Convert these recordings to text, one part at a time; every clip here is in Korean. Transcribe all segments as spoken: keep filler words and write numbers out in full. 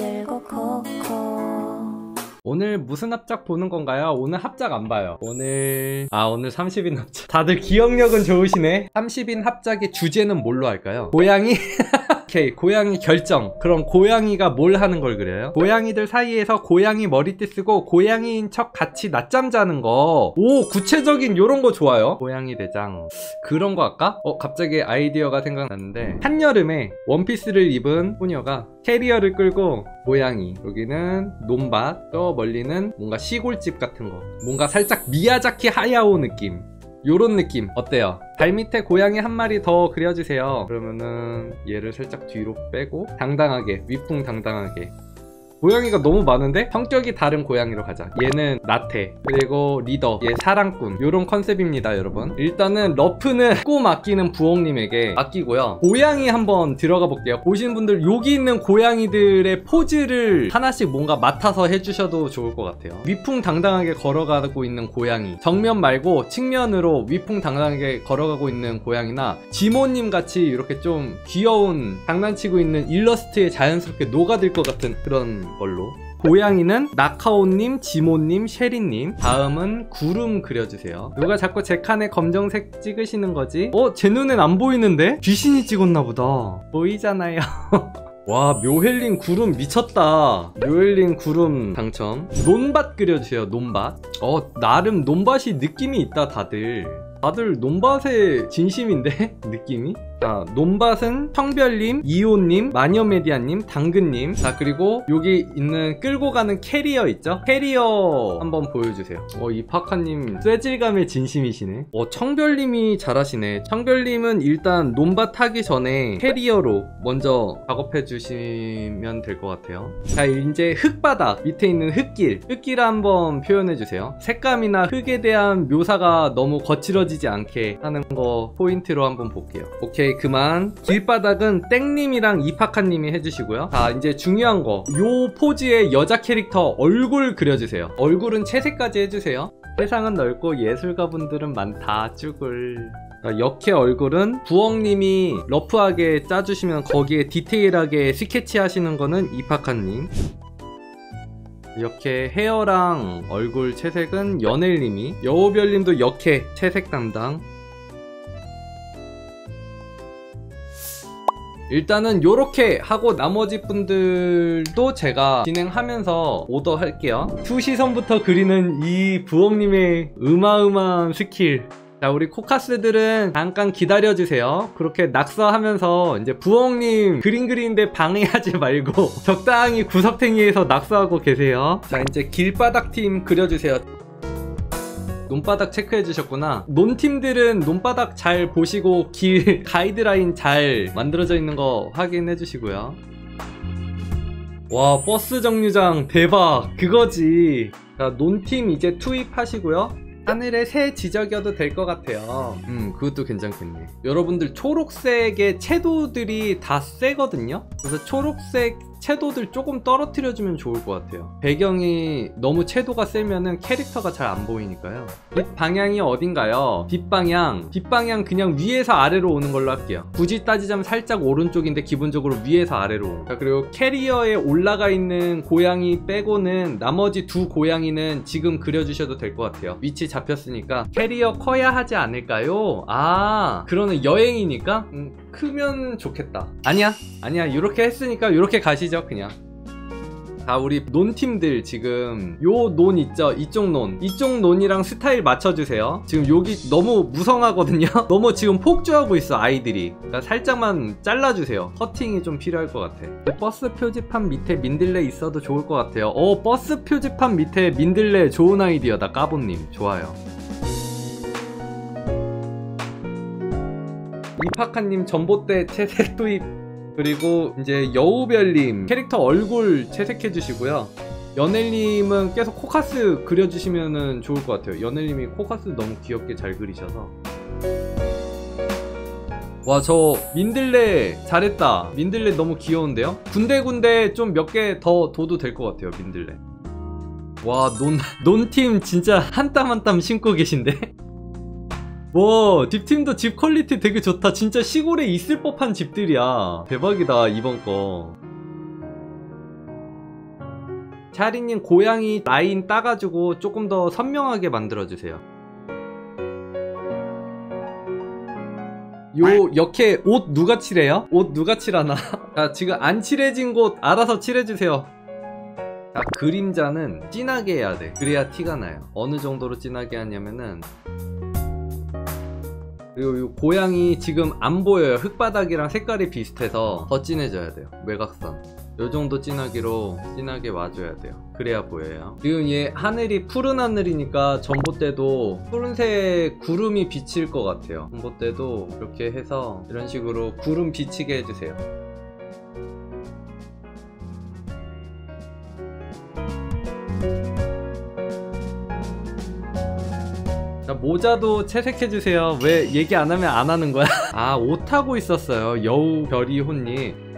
들고 코코. 오늘 무슨 합작 보는 건가요? 오늘 합작 안 봐요. 오늘... 아 오늘 삼십 인 합작. 다들 기억력은 좋으시네. 삼십 인 합작의 주제는 뭘로 할까요? 고양이? 오케이, 고양이 결정. 그럼 고양이가 뭘 하는 걸 그려요? 고양이들 사이에서 고양이 머리띠 쓰고 고양이인 척 같이 낮잠 자는 거. 오, 구체적인 요런 거 좋아요. 고양이 대장 그런 거 할까? 어 갑자기 아이디어가 생각났는데, 한여름에 원피스를 입은 소녀가 캐리어를 끌고, 고양이 여기는 논밭, 저 멀리는 뭔가 시골집 같은 거, 뭔가 살짝 미야자키 하야오 느낌, 요런 느낌 어때요? 발밑에 고양이 한 마리 더 그려주세요. 그러면은 얘를 살짝 뒤로 빼고 당당하게, 위풍당당하게. 고양이가 너무 많은데? 성격이 다른 고양이로 가자. 얘는 나태, 그리고 리더, 얘 사랑꾼, 요런 컨셉입니다 여러분. 일단은 러프는 꼭 맡기는 부엌님에게 맡기고요, 고양이 한번 들어가 볼게요. 보신 분들 여기 있는 고양이들의 포즈를 하나씩 뭔가 맡아서 해주셔도 좋을 것 같아요. 위풍당당하게 걸어가고 있는 고양이, 정면 말고 측면으로 위풍당당하게 걸어가고 있는 고양이나 지모님 같이 이렇게 좀 귀여운 장난치고 있는 일러스트에 자연스럽게 녹아들 것 같은 그런 걸로. 고양이는 나카오님, 지모님, 쉐리님. 다음은 구름 그려주세요. 누가 자꾸 제 칸에 검정색 찍으시는 거지? 어? 제 눈엔 안 보이는데? 귀신이 찍었나 보다. 보이잖아요. 와, 묘헬린 구름 미쳤다. 묘헬린 구름 당첨. 논밭 그려주세요. 논밭. 어 나름 논밭이 느낌이 있다. 다들 다들 논밭에 진심인데? 느낌이? 자, 논밭은 청별님, 이호님, 마녀메디아님, 당근님. 자, 그리고 여기 있는 끌고 가는 캐리어 있죠? 캐리어 한번 보여주세요. 어, 이 파카님 쇠질감에 진심이시네. 어, 청별님이 잘하시네. 청별님은 일단 논밭 하기 전에 캐리어로 먼저 작업해주시면 될 것 같아요. 자, 이제 흙바닥 밑에 있는 흙길, 흙길 한번 표현해주세요. 색감이나 흙에 대한 묘사가 너무 거칠어지 지지 않게 하는 거 포인트로 한번 볼게요. 오케이, 그만. 길바닥은 땡님이랑 이파카님이 해주시고요. 자, 이제 중요한 거, 요 포즈의 여자 캐릭터 얼굴 그려주세요. 얼굴은 채색까지 해주세요. 세상은 넓고 예술가분들은 많다. 쭈글. 역캐 얼굴은 부엌님이 러프하게 짜주시면 거기에 디테일하게 스케치 하시는 거는 이파카님. 이렇게 헤어랑 얼굴 채색은 연애님이, 여우별님도 역해 채색 담당. 일단은 요렇게 하고 나머지 분들도 제가 진행하면서 오더 할게요. 투시선부터 그리는 이 부엌님의 어마어마한 스킬. 자, 우리 코카스들은 잠깐 기다려주세요. 그렇게 낙서하면서 이제 부엌님 그림 그리는데 방해하지 말고 적당히 구석탱이에서 낙서하고 계세요. 자, 이제 길바닥 팀 그려주세요. 논바닥 체크해주셨구나. 논팀들은 논바닥 잘 보시고 길 가이드라인 잘 만들어져 있는 거 확인해주시고요. 와, 버스 정류장 대박, 그거지. 자, 논팀 이제 투입하시고요. 하늘에 새 지적이어도 될 것 같아요. 음, 그것도 괜찮겠네. 여러분들 초록색의 채도들이 다 세거든요. 그래서 초록색 채도들 조금 떨어뜨려주면 좋을 것 같아요. 배경이 너무 채도가 세면은 캐릭터가 잘 안 보이니까요. 빛 방향이 어딘가요? 빛 방향, 빛 방향 그냥 위에서 아래로 오는 걸로 할게요. 굳이 따지자면 살짝 오른쪽인데 기본적으로 위에서 아래로. 자, 그리고 캐리어에 올라가 있는 고양이 빼고는 나머지 두 고양이는 지금 그려주셔도 될 것 같아요. 위치 잡혔으니까. 캐리어 커야 하지 않을까요? 아, 그러는 여행이니까 음, 크면 좋겠다. 아니야, 아니야. 이렇게 했으니까 이렇게 가시죠. 그냥. 자, 우리 논팀들 지금 요 논 있죠? 이쪽 논, 이쪽 논이랑 스타일 맞춰주세요. 지금 여기 너무 무성하거든요. 너무 지금 폭주하고 있어 아이들이. 그러니까 살짝만 잘라주세요. 커팅이 좀 필요할 것 같아. 버스 표지판 밑에 민들레 있어도 좋을 것 같아요. 어, 버스 표지판 밑에 민들레 좋은 아이디어다. 까보님 좋아요. 이파카님 전봇대 채색 도입. 그리고 이제 여우별님 캐릭터 얼굴 채색해주시고요. 연애님은 계속 코카스 그려주시면 좋을 것 같아요. 연애님이 코카스 너무 귀엽게 잘 그리셔서. 와, 저 민들레 잘했다. 민들레 너무 귀여운데요? 군데군데 좀 몇 개 더 둬도 될 것 같아요, 민들레. 와, 논, 논팀 진짜 한 땀 한 땀 신고 계신데? 와, 집팀도 집 퀄리티 되게 좋다. 진짜 시골에 있을 법한 집들이야. 대박이다 이번 거. 샤리님 고양이 라인 따가지고 조금 더 선명하게 만들어주세요. 요 역해 옷 누가 칠해요? 옷 누가 칠하나? 자, 지금 안 칠해진 곳 알아서 칠해주세요. 자, 그림자는 진하게 해야 돼. 그래야 티가 나요. 어느 정도로 진하게 하냐면은, 그리고 요 고양이 지금 안 보여요. 흙바닥이랑 색깔이 비슷해서 더 진해져야 돼요. 외곽선 요 정도 진하기로 진하게 와줘야 돼요. 그래야 보여요. 지금 얘 하늘이 푸른 하늘이니까 전봇대도 푸른색 구름이 비칠 것 같아요. 전봇대도 이렇게 해서 이런 식으로 구름 비치게 해주세요. 자, 모자도 채색해주세요. 왜 얘기 안 하면 안 하는 거야? 아, 옷하고 있었어요. 여우 별이혼님.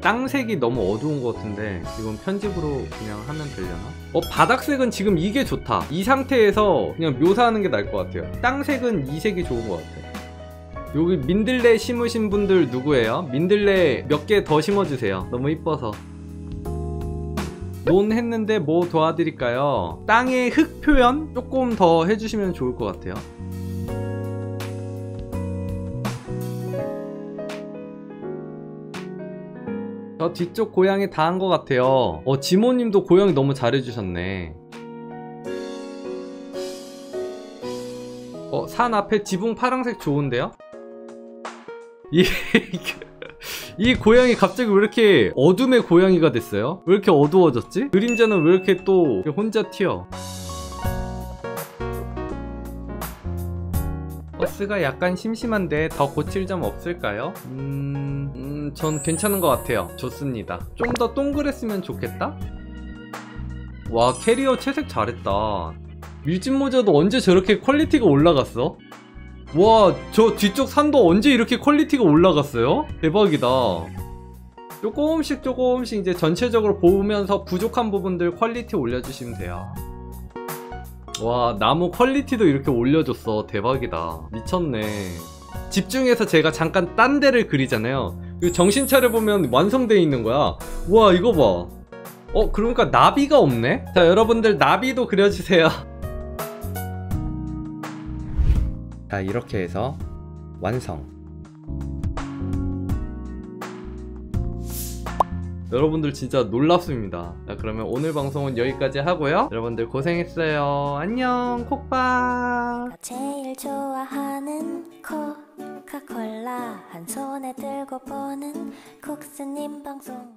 땅색이 너무 어두운 것 같은데 이건 편집으로 그냥 하면 되려나? 어, 바닥색은 지금 이게 좋다. 이 상태에서 그냥 묘사하는 게 나을 것 같아요. 땅색은 이 색이 좋은 것 같아요. 여기 민들레 심으신 분들 누구예요? 민들레 몇 개 더 심어주세요. 너무 이뻐서. 논 했는데 뭐 도와드릴까요? 땅의 흙 표현 조금 더 해주시면 좋을 것 같아요. 저 뒤쪽 고양이 다 한 것 같아요. 어, 지모님도 고양이 너무 잘해주셨네. 어, 산 앞에 지붕 파란색 좋은데요? 이, 이 고양이 갑자기 왜 이렇게 어둠의 고양이가 됐어요? 왜 이렇게 어두워졌지? 그림자는 왜 이렇게 또 혼자 튀어? 버스가 약간 심심한데 더 고칠 점 없을까요? 음... 음... 전 괜찮은 것 같아요. 좋습니다. 좀 더 동그랬으면 좋겠다? 와, 캐리어 채색 잘했다. 밀짚 모자도 언제 저렇게 퀄리티가 올라갔어? 와, 저 뒤쪽 산도 언제 이렇게 퀄리티가 올라갔어요? 대박이다. 조금씩 조금씩 이제 전체적으로 보면서 부족한 부분들 퀄리티 올려주시면 돼요. 와, 나무 퀄리티도 이렇게 올려줬어. 대박이다. 미쳤네. 집중해서 제가 잠깐 딴 데를 그리잖아요. 정신 차려보면 완성되어 있는 거야. 와, 이거 봐. 어, 그러니까 나비가 없네? 자, 여러분들 나비도 그려주세요. 자, 이렇게 해서 완성. 여러분들 진짜 놀랍습니다. 자, 그러면 오늘 방송은 여기까지 하고요. 여러분들 고생했어요. 안녕, 콕밥. 나 제일 좋아하는 코카콜라 한 손에 들고 보는 콕스님 방송.